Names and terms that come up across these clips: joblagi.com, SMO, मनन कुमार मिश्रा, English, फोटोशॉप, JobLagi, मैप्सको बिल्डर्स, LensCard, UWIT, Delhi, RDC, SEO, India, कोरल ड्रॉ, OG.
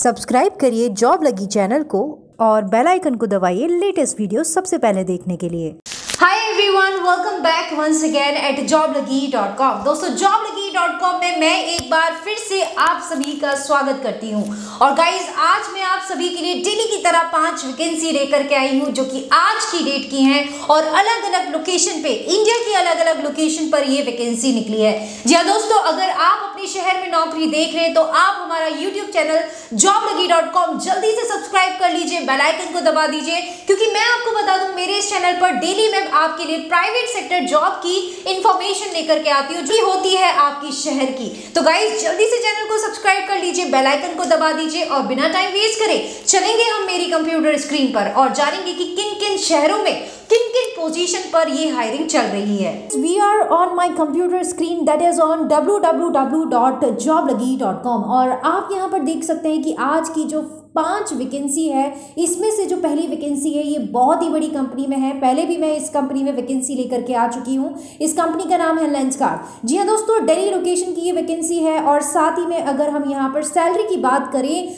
Subscribe करिए job लगी channel को और बेल आइकन को दबाइए लेटेस्ट वीडियो सबसे पहले देखने के लिए। Hi everyone, welcome back once again at joblagi.com। दोस्तों, joblagi.com में मैं एक बार फिर से आप सभी का स्वागत करती हूं। और गाइज, आज मैं आप सभी के लिए डेली की तरह 5 वैकेंसी लेकर के आई हूं जो कि आज की डेट की हैं और अलग अलग लोकेशन पे, इंडिया की अलग अलग लोकेशन पर ये वैकेंसी निकली है। जी हाँ दोस्तों, अगर आप अपने शहर में नौकरी देख रहे हैं तो आप हमारा यूट्यूब चैनल joblagi.com जल्दी से सब्सक्राइब कर लीजिए, बेल आइकन को दबा दीजिए, क्योंकि मैं आपको बता दूं मेरे इस चैनल पर डेली मैं आपके लिए प्राइवेट सेक्टर जॉब की इंफॉर्मेशन लेकर के आती हूँ जो होती है आपकी शहर की। तो गाइज, जल्दी से चैनल को सब्सक्राइब कर लीजिए, बेल आइकन को दबा दीजिए और बिना टाइम वेस्ट करे चलेंगे हम मेरी कंप्यूटर स्क्रीन पर और जानेंगे कि किन किन शहरों में किन किन पोजीशन पर ये हायरिंग चल रही है। We are on my computer screen, that is on www.joblagi.com और आप यहाँ पर देख सकते हैं कि आज की जो 5 वैकेंसी है इसमें से जो पहली वैकेंसी है ये बहुत ही बड़ी कंपनी में है। पहले भी मैं इस कंपनी में वैकेंसी लेकर के आ चुकी हूँ। इस कंपनी का नाम है लेंसकार्ड। जी हाँ दोस्तों, दिल्ली लोकेशन की ये वैकेंसी है और साथ ही में अगर हम यहाँ पर सैलरी की बात करें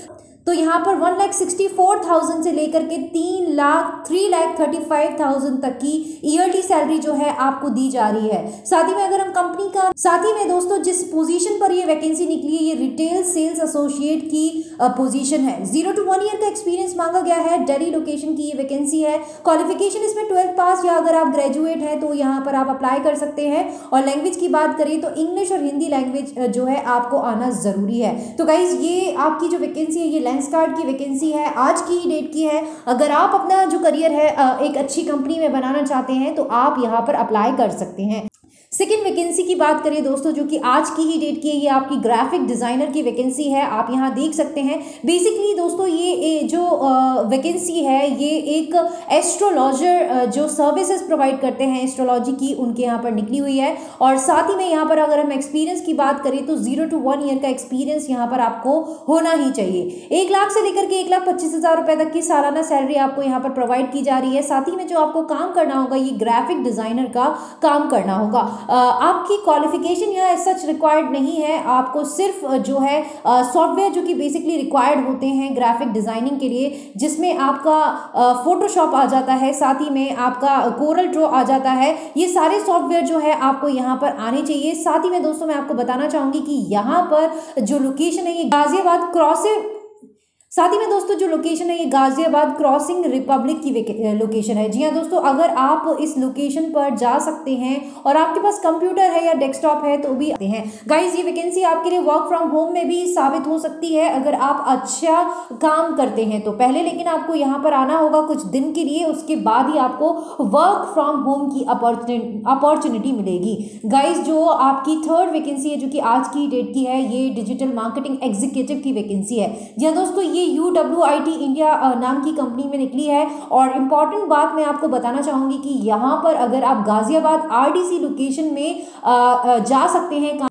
तो यहाँ पर 1,64,000 से लेकर के 3,35,000 तक की ईयरली सैलरी जो है आपको दी जा रही है। साथ ही में अगर हम कंपनी का, साथ ही में दोस्तों जिस पोजीशन पर ये वैकेंसी निकली है ये रिटेल सेल्स एसोसिएट की पोजीशन है। 0 to 1 ईयर का एक्सपीरियंस मांगा गया है। दिल्ली लोकेशन की ये वैकेंसी है। क्वालिफिकेशन इसमें 12th पास या अगर आप ग्रेजुएट हैं तो यहाँ पर आप अप्लाई कर सकते हैं। और लैंग्वेज की बात करें तो इंग्लिश और हिंदी लैंग्वेज जो है आपको आना ज़रूरी है। तो गाइज, ये आपकी जो वैकेंसी है ये लेंसकार्ड की वैकेंसी है, आज की ही डेट की है। अगर आप अपना जो करियर है एक अच्छी कंपनी में बनाना चाहते हैं तो आप यहाँ पर अप्लाई कर सकते हैं। सेकेंड वैकेंसी की बात करें दोस्तों जो कि आज की ही डेट की है, ये आपकी ग्राफिक डिज़ाइनर की वैकेंसी है। आप यहाँ देख सकते हैं। बेसिकली दोस्तों ये जो वैकेंसी है ये एक एस्ट्रोलॉजर जो सर्विसेज प्रोवाइड करते हैं एस्ट्रोलॉजी की, उनके यहाँ पर निकली हुई है। और साथ ही में यहाँ पर अगर हम एक्सपीरियंस की बात करें तो 0 to 1 ईयर का एक्सपीरियंस यहाँ पर आपको होना ही चाहिए। 1 लाख से लेकर के 1,25,000 रुपये तक की सालाना सैलरी आपको यहाँ पर प्रोवाइड की जा रही है। साथ ही में जो आपको काम करना होगा ये ग्राफिक डिज़ाइनर का काम करना होगा। आपकी क्वालिफिकेशन यहाँ सच रिक्वायर्ड नहीं है। आपको सिर्फ जो है सॉफ्टवेयर जो कि बेसिकली रिक्वायर्ड होते हैं ग्राफिक डिज़ाइनिंग के लिए, जिसमें आपका फोटोशॉप आ जाता है, साथ ही में आपका कोरल ड्रॉ आ जाता है, ये सारे सॉफ्टवेयर जो है आपको यहाँ पर आने चाहिए। साथ ही में दोस्तों मैं आपको बताना चाहूँगी कि यहाँ पर जो लोकेशन है ये गाज़ियाबाद क्रॉसिंग, साथ ही में दोस्तों जो लोकेशन है ये गाज़ियाबाद क्रॉसिंग रिपब्लिक की लोकेशन है। जी हाँ दोस्तों, अगर आप इस लोकेशन पर जा सकते हैं और आपके पास कंप्यूटर है या डेस्कटॉप है तो भी आते हैं। गाइज, ये वैकेंसी आपके लिए वर्क फ्रॉम होम में भी साबित हो सकती है अगर आप अच्छा काम करते हैं तो। पहले लेकिन आपको यहाँ पर आना होगा कुछ दिन के लिए, उसके बाद ही आपको वर्क फ्रॉम होम की अपॉर्चुनिटी मिलेगी। गाइज, जो आपकी थर्ड वैकेंसी है जो कि आज की डेट की है ये डिजिटल मार्केटिंग एग्जीक्यूटिव की वैकेंसी है। जी हाँ दोस्तों, ये UWIT इंडिया नाम की कंपनी में निकली है। और इम्पॉर्टेंट बात मैं आपको बताना चाहूँगी कि यहाँ पर अगर आप गाज़ियाबाद RDC लोकेशन में जा सकते हैं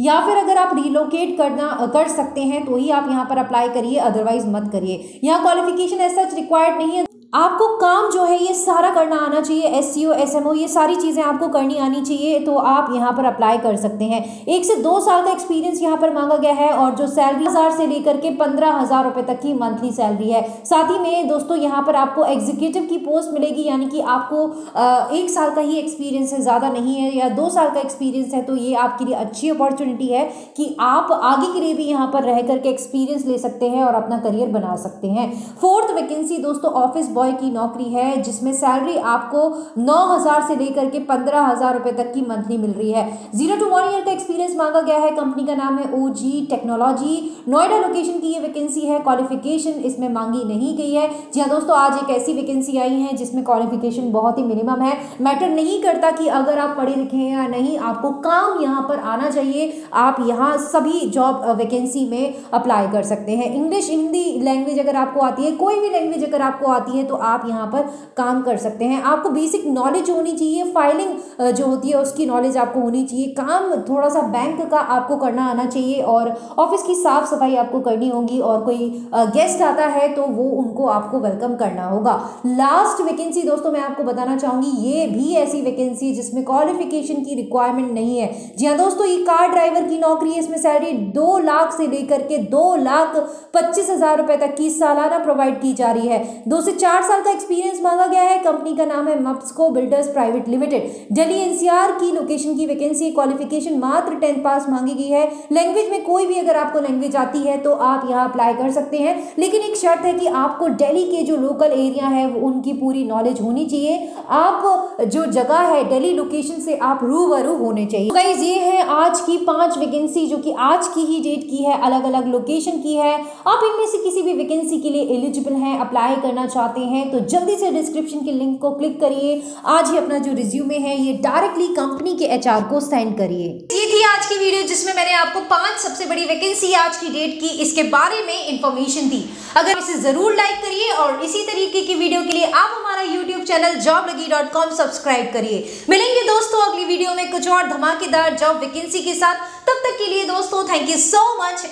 या फिर अगर आप रिलोकेट कर सकते हैं तो ही आप यहाँ पर अप्लाई करिए, अदरवाइज मत करिए। यहाँ क्वालिफिकेशन एज सच रिक्वायर्ड नहीं है। आपको काम जो है ये सारा करना आना चाहिए, SEO SMO ये सारी चीज़ें आपको करनी आनी चाहिए तो आप यहाँ पर अप्लाई कर सकते हैं। 1 से 2 साल का एक्सपीरियंस यहाँ पर मांगा गया है और जो सैलरी 1000 से लेकर के 15,000 रुपये तक की मंथली सैलरी है। साथ ही में दोस्तों यहाँ पर आपको एग्जीक्यूटिव की पोस्ट मिलेगी, यानी कि आपको 1 साल का ही एक्सपीरियंस है, ज़्यादा नहीं है, या 2 साल का एक्सपीरियंस है तो ये आपके लिए अच्छी अपॉर्चुनिटी है कि आप आगे के लिए भी यहाँ पर रह करके एक्सपीरियंस ले सकते हैं और अपना करियर बना सकते हैं। फोर्थ वैकेंसी दोस्तों ऑफिस की नौकरी है जिसमें सैलरी आपको 9,000 से लेकर के 15,000 रुपए तक की मंथली मिल रही है। 0 to 1 ईयर का एक्सपीरियंस मांगा गया है। कंपनी का नाम है OG टेक्नोलॉजी, नोएडा लोकेशन की ये वैकेंसी है। क्वालिफिकेशन इसमें मांगी नहीं गई है। जी हाँ दोस्तों, आज एक ऐसी वैकेंसी आई है जिसमें क्वालिफिकेशन बहुत ही मिनिमम है। मैटर नहीं करता कि अगर आप पढ़े लिखे हैं या नहीं, आपको काम यहाँ पर आना चाहिए। आप यहाँ सभी जॉब वैकेंसी में अप्लाई कर सकते हैं। इंग्लिश हिंदी लैंग्वेज अगर आपको आती है, कोई भी लैंग्वेज अगर आपको आती है तो आप यहाँ पर काम कर सकते हैं। आपको बेसिक नॉलेज होनी चाहिए, फाइलिंग जो होती है उसकी नॉलेज आपको होनी चाहिए, काम थोड़ा सा बैंक का आपको करना आना चाहिए और ऑफिस की साफ सफाई आपको करनी होगी और कोई गेस्ट आता है तो वो उनको आपको वेलकम करना होगा। लास्ट वैकेंसी दोस्तों मैं आपको बताना चाहूँगी, ये भी ऐसी वैकेंसी है जिसमें क्वालिफिकेशन की रिक्वायरमेंट नहीं है। जी हाँ दोस्तों, ये कार ड्राइवर की नौकरी है, इसमें सैलरी 2 लाख से लेकर के 2,25,000 रुपए तक की सालाना प्रोवाइड की जा रही है। 2 से 4 साल का एक्सपीरियंस मांगा गया है। कंपनी का नाम है मैप्सको बिल्डर्स private limited, Delhi NCR की लोकेशन की वैकेंसी। क्वालिफिकेशन मात्र 10th पास मांगी गई है। लैंग्वेज में कोई भी अगर आपको लैंग्वेज आती है तो आप यहाँ अप्लाई कर सकते हैं, लेकिन एक शर्त है कि आपको दिल्ली के जो लोकल एरिया है उनकी पूरी नॉलेज होनी चाहिए। आप जो जगह है दिल्ली लोकेशन से आप रूबरू होने चाहिए। गाइस ये है आज की 5 वैकेंसी जो कि आज की ही डेट की है, अलग अलग लोकेशन की है। आप इनमें से किसी भी वैकेंसी के लिए एलिजिबल हैं, अप्लाई करना चाहते हैं तो जल्दी से डिस्क्रिप्शन के लिंक को क्लिक करिए। आज ही अपना जो रिज्यूमे है ये डायरेक्टली कंपनी के एचआर को सेंड करिए। ये थी आज की वीडियो जिसमें मैंने आपको 5 सबसे बड़ी वैकेंसी आज की डेट की इसके बारे में इंफॉर्मेशन दी। अगर इसे जरूर लाइक करिए और इसी तरीके की वीडियो के लिए आप हमारा यूट्यूब चैनल joblagi.com सब्सक्राइब करिए। मिलेंगे दोस्तों अगली वीडियो में कुछ और धमाकेदार जॉब वैकेंसी के साथ। तब तक के लिए दोस्तों थैंक यू सो मच।